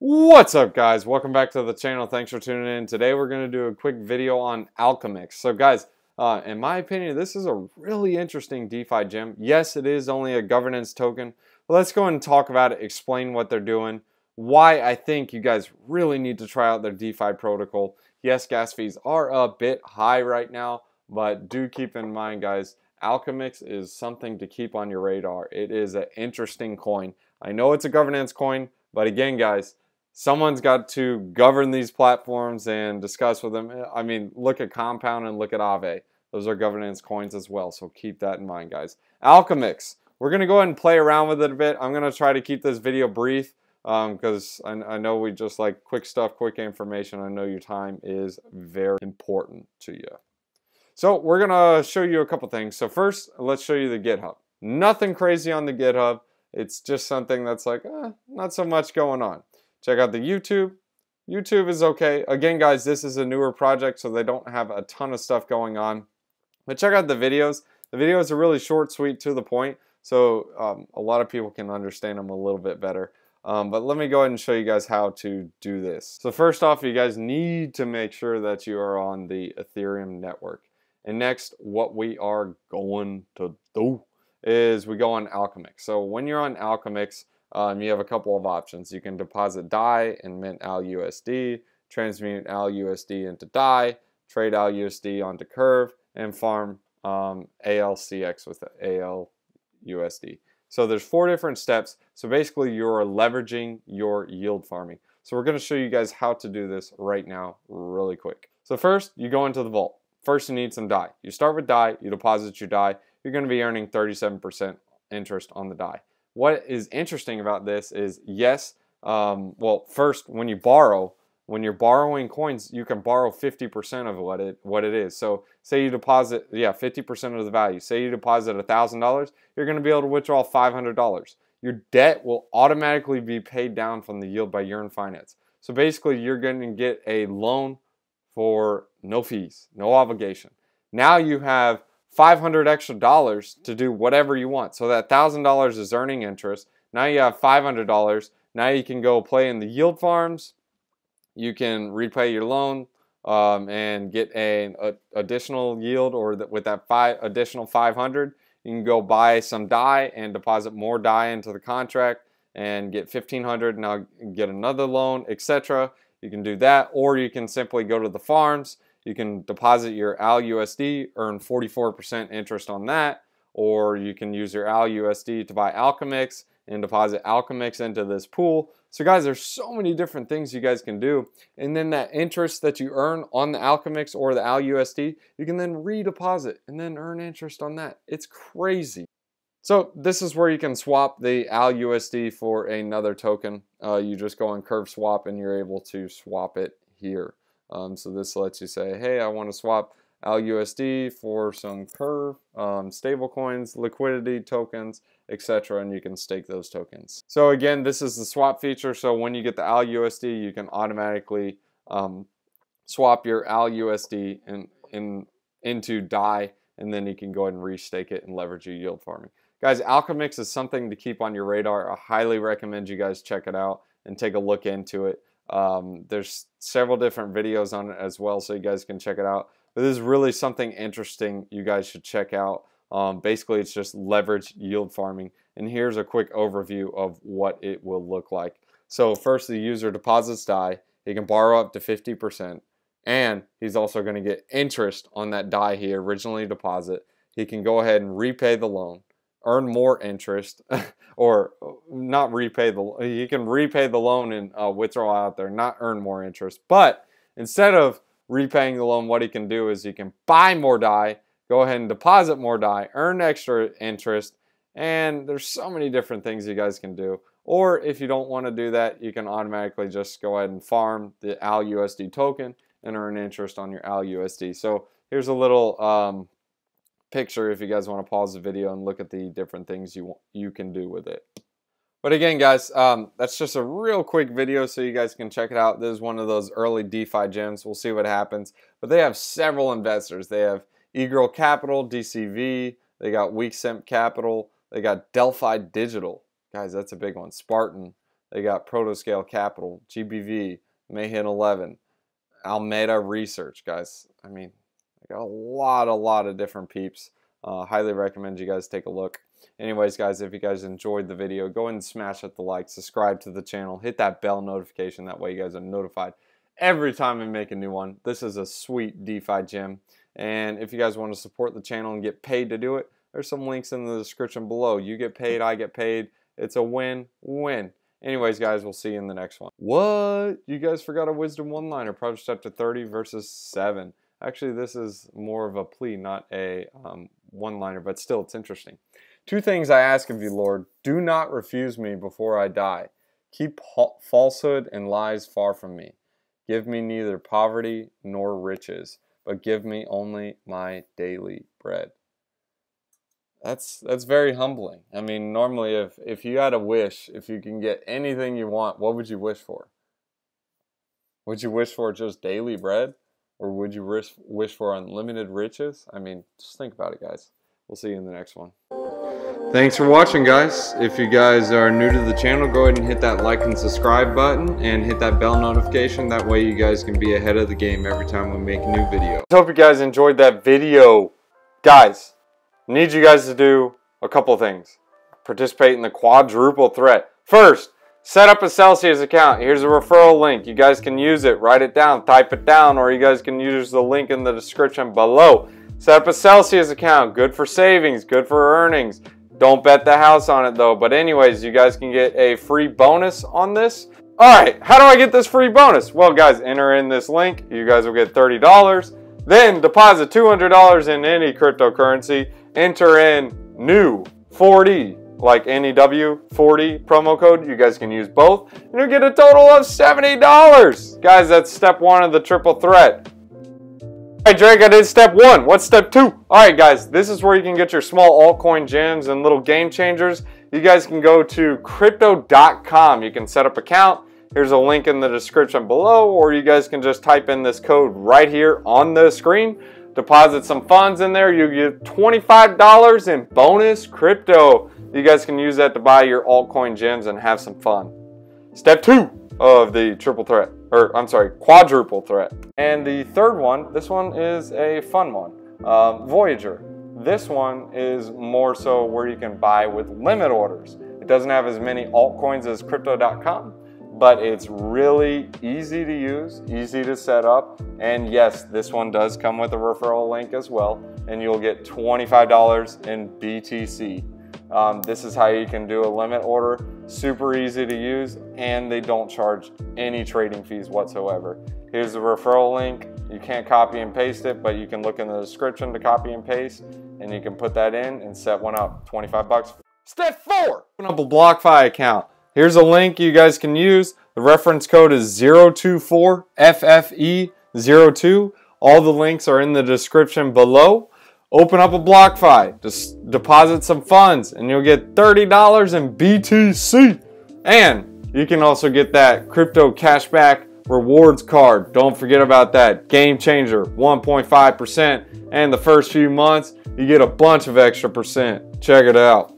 What's up, guys? Welcome back to the channel. Thanks for tuning in. Today we're going to do a quick video on Alchemix. So guys, in my opinion, this is a really interesting DeFi gem. Yes, it is only a governance token, but let's go and talk about it, explain what they're doing, why I think you guys really need to try out their DeFi protocol. Yes, gas fees are a bit high right now, but do keep in mind, guys, Alchemix is something to keep on your radar. It is an interesting coin. I know it's a governance coin, but again, guys, someone's got to govern these platforms and discuss with them. I mean, look at Compound and look at Aave. Those are governance coins as well, so keep that in mind, guys. Alchemix, we're going to go ahead and play around with it a bit. I'm going to try to keep this video brief because I know we just like quick stuff, quick information. I know your time is very important to you. So we're going to show you a couple things. So first, let's show you the GitHub. Nothing crazy on the GitHub. It's just something that's like, not so much going on. Check out the YouTube. YouTube is okay. Again, guys, this is a newer project, so they don't have a ton of stuff going on. But check out the videos. The videos are really short, sweet, to the point, so a lot of people can understand them a little bit better. But let me go ahead and show you guys how to do this. So first off, you guys need to make sure that you are on the Ethereum network. And next, what we are going to do is we go on Alchemix. So when you're on Alchemix, you have a couple of options. You can deposit DAI and mint ALUSD, transmute ALUSD into DAI, trade ALUSD onto Curve, and farm ALCX with ALUSD. So there's four different steps. So basically you're leveraging your yield farming. So we're going to show you guys how to do this right now really quick. So first, you go into the vault. First, you need some DAI. You start with DAI, you deposit your DAI, you're going to be earning 37% interest on the DAI. What is interesting about this is, yes, well, first, when you're borrowing coins, you can borrow 50% of what it is. So say you deposit, 50% of the value. Say you deposit $1,000, you're going to be able to withdraw $500. Your debt will automatically be paid down from the yield by Yearn Finance. So basically, you're going to get a loan for no fees, no obligation. Now you have $500 extra to do whatever you want. So that $1,000 is earning interest. Now you have $500. Now you can go play in the yield farms. You can repay your loan and get an additional yield, or with that additional 500, you can go buy some DAI and deposit more DAI into the contract and get 1,500. Now get another loan, etc. You can do that, or you can simply go to the farms. You can deposit your ALUSD, earn 44% interest on that, or you can use your ALUSD to buy Alchemix and deposit Alchemix into this pool. So guys, there's so many different things you guys can do. And then that interest that you earn on the Alchemix or the ALUSD, you can then redeposit and then earn interest on that. It's crazy. So this is where you can swap the ALUSD for another token. You just go on Curve Swap and you're able to swap it here. So this lets you say, hey, I want to swap ALUSD for some Curve, stable coins, liquidity tokens, etc. And you can stake those tokens. So again, this is the swap feature. So when you get the ALUSD, you can automatically swap your ALUSD into DAI, and then you can go ahead and restake it and leverage your yield farming. Guys, Alchemix is something to keep on your radar. I highly recommend you guys check it out and take a look into it. There's several different videos on it as well, so you guys can check it out. But this is really something interesting you guys should check out. Basically, it's just leverage yield farming. And here's a quick overview of what it will look like. So first, the user deposits DAI. He can borrow up to 50%. And he's also going to get interest on that DAI he originally deposited. He can go ahead and repay the loan, earn more interest, or not repay the loan. He can repay the loan and withdraw out there, not earn more interest. But instead of repaying the loan, what he can do is he can buy more DAI, go ahead and deposit more DAI, earn extra interest, and there's so many different things you guys can do. Or if you don't want to do that, you can automatically just go ahead and farm the ALUSD token and earn interest on your ALUSD. So here's a little picture if you guys want to pause the video and look at the different things you can do with it. But again, guys, that's just a real quick video so you guys can check it out. This is one of those early DeFi gems. We'll see what happens. But they have several investors. They have egirl Capital, DCV. They got Weak Simp Capital. They got Delphi Digital. Guys, that's a big one. Spartan. They got Protoscale Capital, GBV, Mayhem 11, Almeta Research, guys. I mean, I got a lot of different peeps. Highly recommend you guys take a look. Anyways, guys, if you guys enjoyed the video, go ahead and smash up the like, subscribe to the channel, hit that bell notification. That way you guys are notified every time we make a new one. This is a sweet DeFi gem. And if you guys want to support the channel and get paid to do it, there's some links in the description below. You get paid, I get paid. It's a win-win. Anyways, guys, we'll see you in the next one. What? You guys forgot a wisdom one-liner, Proverbs chapter 30, verses 7. Actually, this is more of a plea, not a one-liner, but still, it's interesting. Two things I ask of you, Lord. Do not refuse me before I die. Keep falsehood and lies far from me. Give me neither poverty nor riches, but give me only my daily bread. That's very humbling. I mean, normally if you had a wish, if you can get anything you want, what would you wish for? Would you wish for just daily bread? Or would you wish for unlimited riches? I mean, just think about it, guys. We'll see you in the next one. Thanks for watching, guys. If you guys are new to the channel, go ahead and hit that like and subscribe button and hit that bell notification. That way you guys can be ahead of the game every time we make a new video. I hope you guys enjoyed that video. Guys, I need you guys to do a couple things. Participate in the quadruple threat. First, set up a Celsius account. Here's a referral link. You guys can use it, write it down, type it down, or you guys can use the link in the description below. Set up a Celsius account. Good for savings, good for earnings. Don't bet the house on it though. But anyways, you guys can get a free bonus on this. All right, how do I get this free bonus? Well, guys, enter in this link. You guys will get $30. Then deposit $200 in any cryptocurrency. Enter in new 40. Like NEW40 promo code, you guys can use both, and you get a total of $70. Guys, that's step one of the triple threat. All right, Drake, I did step one. What's step two? All right, guys, this is where you can get your small altcoin gems and little game changers. You guys can go to crypto.com. You can set up an account. Here's a link in the description below, or you guys can just type in this code right here on the screen. Deposit some funds in there. You get $25 in bonus crypto. You guys can use that to buy your altcoin gems and have some fun. Step two of the triple threat, or I'm sorry, quadruple threat. And the third one, this one is a fun one, Voyager. This one is more so where you can buy with limit orders. It doesn't have as many altcoins as crypto.com, but it's really easy to use, easy to set up. And yes, this one does come with a referral link as well, and you'll get $25 in BTC. This is how you can do a limit order, super easy to use, and they don't charge any trading fees whatsoever. Here's the referral link. You can't copy and paste it, but you can look in the description to copy and paste, and you can put that in and set one up, 25 bucks. Step four, open up a BlockFi account. Here's a link you guys can use. The reference code is 024FFE02. All the links are in the description below. Open up a BlockFi, just deposit some funds, and you'll get $30 in BTC. And you can also get that crypto cashback rewards card. Don't forget about that. Game changer, 1.5%. And the first few months, you get a bunch of extra percent. Check it out.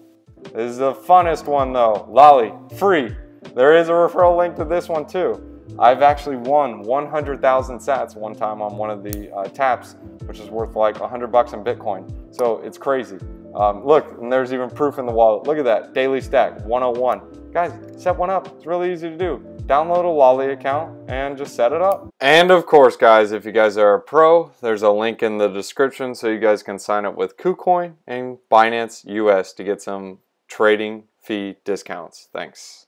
This is the funnest one though. Lolly, free. There is a referral link to this one too. I've actually won 100,000 sats one time on one of the taps, which is worth like 100 bucks in Bitcoin. So it's crazy. Look, and there's even proof in the wallet. Look at that, daily stack, 101. Guys, set one up, it's really easy to do. Download a Lolly account and just set it up. And of course, guys, if you guys are a pro, there's a link in the description so you guys can sign up with KuCoin and Binance US to get some trading fee discounts. Thanks.